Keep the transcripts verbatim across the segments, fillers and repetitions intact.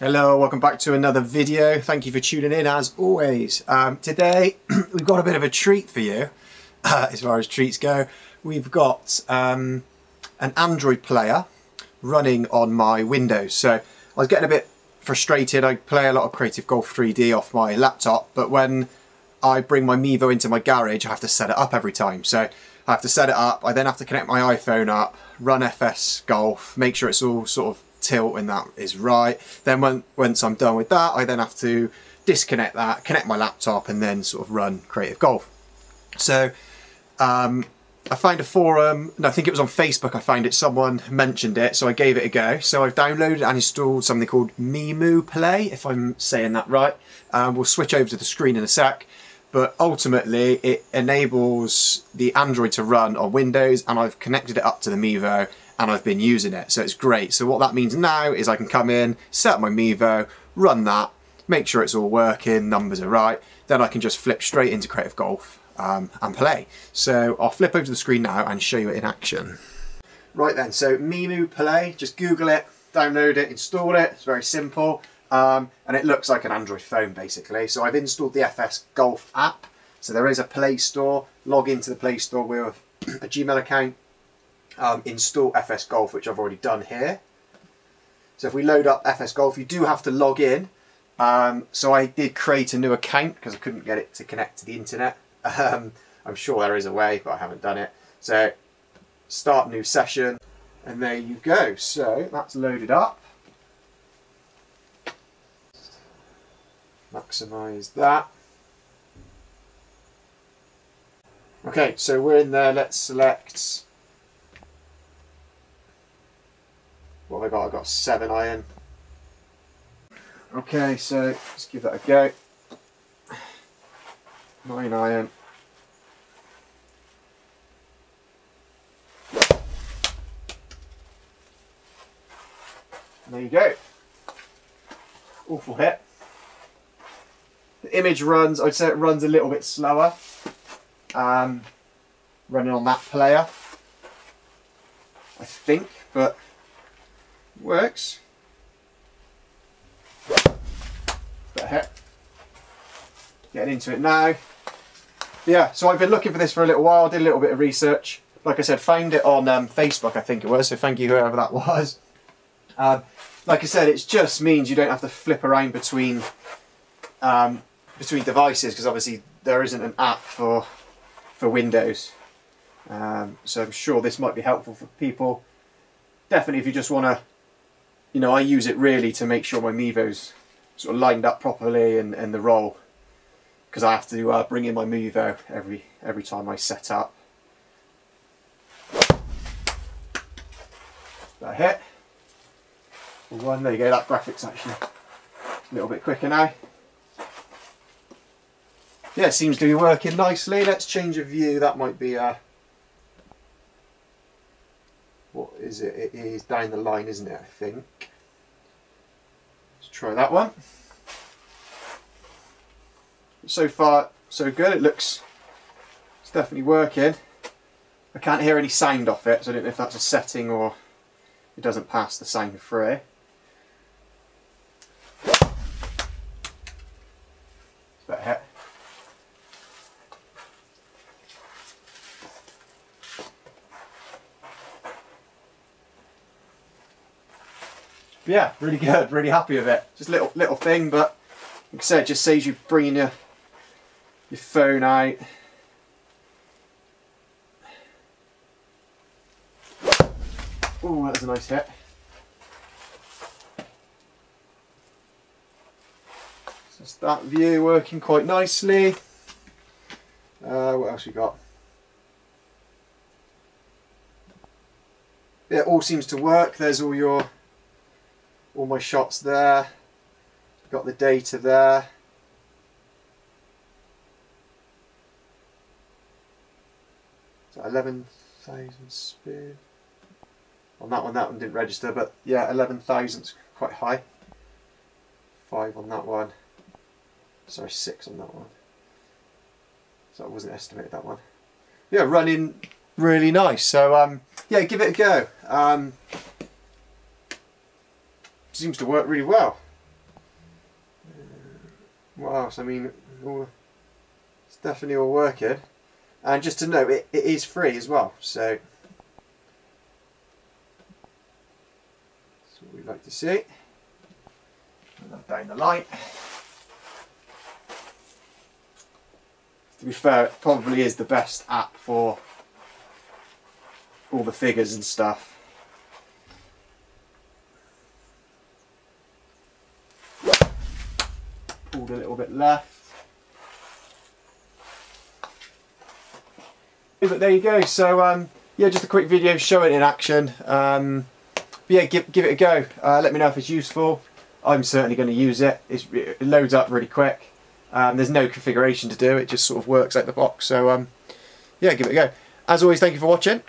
Hello, welcome back to another video. Thank you for tuning in as always. Um, today we've got a bit of a treat for you uh, as far as treats go. We've got um, an Android player running on my Windows. So I was getting a bit frustrated. I play a lot of Creative Golf three D off my laptop, but when I bring my Mevo into my garage, I have to set it up every time. So I have to set it up, I then have to connect my iPhone up, run F S Golf, make sure it's all sort of tilt and that is right. Then when, once I'm done with that, I then have to disconnect that, connect my laptop, and then sort of run Creative Golf. So um, I found a forum, and I think it was on Facebook I found it, someone mentioned it, so I gave it a go. So I've downloaded and installed something called Memu Play, if I'm saying that right. Um, we'll switch over to the screen in a sec. But ultimately it enables the Android to run on Windows, and I've connected it up to the Mevo and I've been using it, so it's great. So what that means now is I can come in, set up my Mevo, run that, make sure it's all working, numbers are right, then I can just flip straight into Creative Golf um, and play. So I'll flip over to the screen now and show you it in action. Right then, so Memu Play, just Google it, download it, install it, it's very simple. Um, and it looks like an Android phone basically. So I've installed the F S Golf app. So there is a Play Store. Log into the Play Store with a Gmail account. Um, install F S Golf, which I've already done here. So if we load up F S Golf, you do have to log in. Um, so I did create a new account because I couldn't get it to connect to the internet. Um, I'm sure there is a way, but I haven't done it. So start new session, and there you go. So that's loaded up. Maximize that. Okay, so we're in there. Let's select. What have I got? I've got seven iron. Okay, so let's give that a go. Nine iron. And there you go. Awful hit. The image runs, I'd say it runs a little bit slower, um, running on that player, I think, but it works. Better hit. Getting into it now. Yeah, so I've been looking for this for a little while, did a little bit of research. Like I said, found it on um, Facebook, I think it was, so thank you whoever that was. Um, like I said, it just means you don't have to flip around between Um, between devices, because obviously there isn't an app for for Windows, um, so I'm sure this might be helpful for people. Definitely if you just want to, you know, I use it really to make sure my Mevo's sort of lined up properly and, and the roll, because I have to uh, bring in my Mevo every every time I set up. That hit. One, there you go. That graphics actually a little bit quicker now. Yeah, it seems to be working nicely. Let's change a view. That might be a, what is it? It is down the line, isn't it? I think. Let's try that one. So far, so good. It looks, it's definitely working. I can't hear any sound off it, so I don't know if that's a setting or it doesn't pass the sound through. That hit. Yeah, really good, really happy with it. Just little little thing, but like I said, it just saves you bringing your, your phone out. Oh, that was a nice hit. Just that view working quite nicely. Uh, what else we got? Yeah, it all seems to work. There's all your all my shots there, got the data there. So eleven thousand spin. On that one, that one didn't register, but yeah, eleven thousand is quite high. Five on that one. Sorry, six on that one. So I wasn't estimated that one. Yeah, running really nice. So um, yeah, give it a go. Um, Seems to work really well. what else? I mean, all, it's definitely all working. And just to note, it, it is free as well, so that's what we like to see. Put that down the light. To be fair, it probably is the best app for all the figures and stuff. Pulled a little bit left. But there you go. So um, yeah, just a quick video showing it in action. Um, but yeah, give, give it a go. Uh, let me know if it's useful. I'm certainly going to use it. It's, it loads up really quick. Um, there's no configuration to do, it just sort of works out the box, so um, yeah, give it a go. As always, thank you for watching,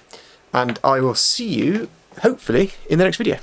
and I will see you, hopefully, in the next video.